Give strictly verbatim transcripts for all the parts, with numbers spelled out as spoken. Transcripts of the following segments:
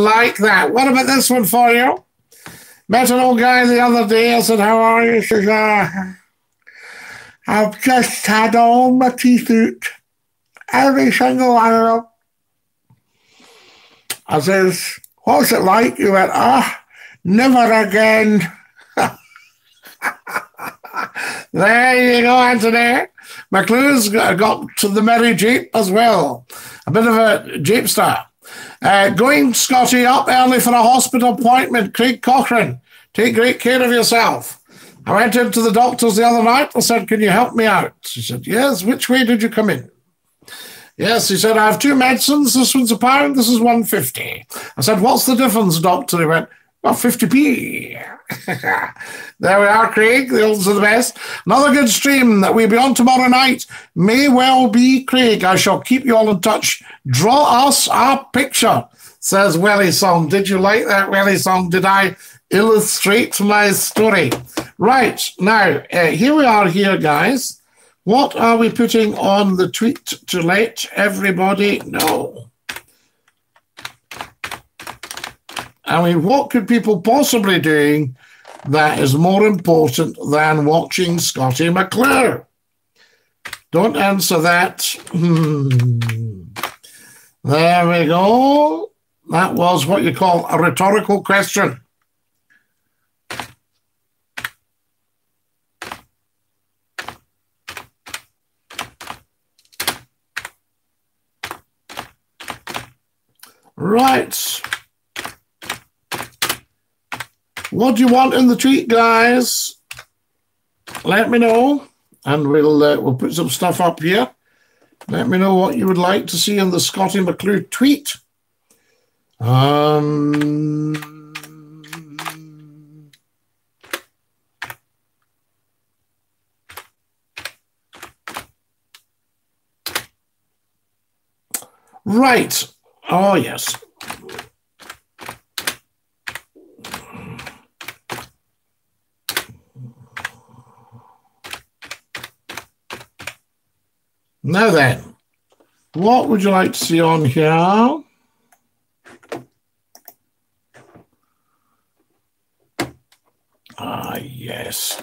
like that. What about this one for you? Met an old guy the other day. I said, how are you? He says, ah, I've just had all my teeth out. Every single one of them. I says, what's it like? He went, ah, never again. There you go, Anthony. McClue's got to the merry Jeep as well. A bit of a Jeepster. Uh, going, Scotty, up early for a hospital appointment. Craig Cochrane, take great care of yourself. I went into the doctor's the other night. I said, can you help me out? She said, yes. Which way did you come in? Yes, he said, I have two medicines. This one's a pound. This is one fifty. I said, what's the difference, doctor? He went, well, fifty p. There we are, Craig. The olds are the best. Another good stream that we'll be on tomorrow night. May well be, Craig. I shall keep you all in touch. Draw us our picture, says Welly Song. Did you like that, Welly Song? Did I illustrate my story? Right. Now, uh, here we are here, guys. What are we putting on the tweet to let everybody know? I mean, what could people possibly do that is more important than watching Scottie McClure? Don't answer that. Hmm. There we go. That was what you call a rhetorical question. Right. What do you want in the tweet, guys? Let me know, and we'll uh, we'll put some stuff up here. Let me know what you would like to see in the Scottie McClue tweet. Um, right. Oh yes. Now then, what would you like to see on here? Ah, yes.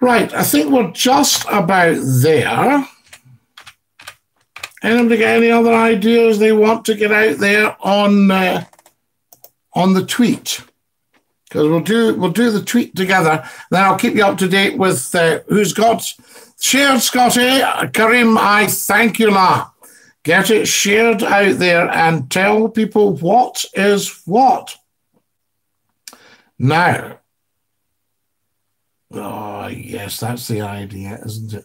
Right, I think we're just about there. Anybody got any other ideas they want to get out there on uh, on the tweet? Because we'll do we'll do the tweet together. Then I'll keep you up to date with uh, who's got shared. Scotty, Karim, I thank you, la. Get it shared out there and tell people what is what. Now, oh yes, that's the idea, isn't it?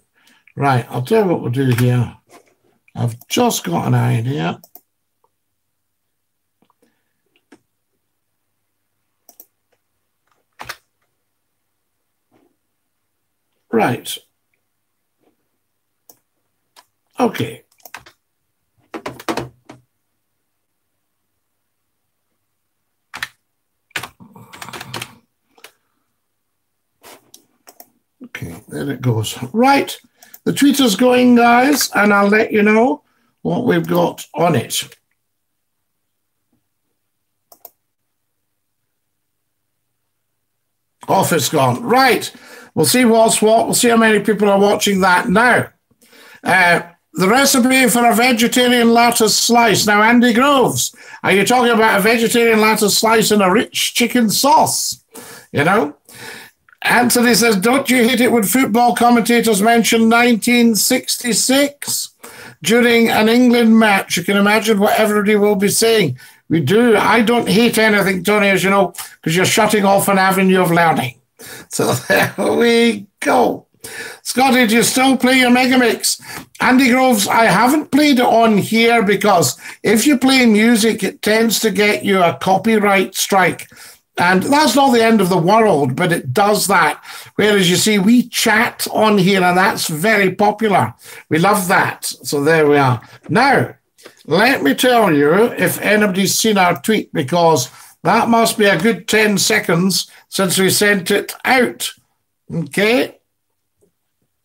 Right, I'll tell you what we'll do here. I've just got an idea. Right. Okay. Okay, there it goes. Right. The tweeter's going, guys, and I'll let you know what we've got on it. Off it's gone. Right. We'll see what's what. We'll see how many people are watching that now. Uh, the recipe for a vegetarian lettuce slice. Now, Andy Groves, are you talking about a vegetarian lettuce slice in a rich chicken sauce? You know? Anthony says, don't you hate it when football commentators mention nineteen sixty-six during an England match? You can imagine what everybody will be saying. We do. I don't hate anything, Tony, as you know, because you're shutting off an avenue of learning. So there we go. Scotty, do you still play your Megamix? Andy Groves, I haven't played it on here because if you play music, it tends to get you a copyright strike. And that's not the end of the world, but it does that. Whereas, you see, we chat on here, and that's very popular. We love that. So there we are. Now, let me tell you if anybody's seen our tweet, because That must be a good ten seconds since we sent it out. Okay.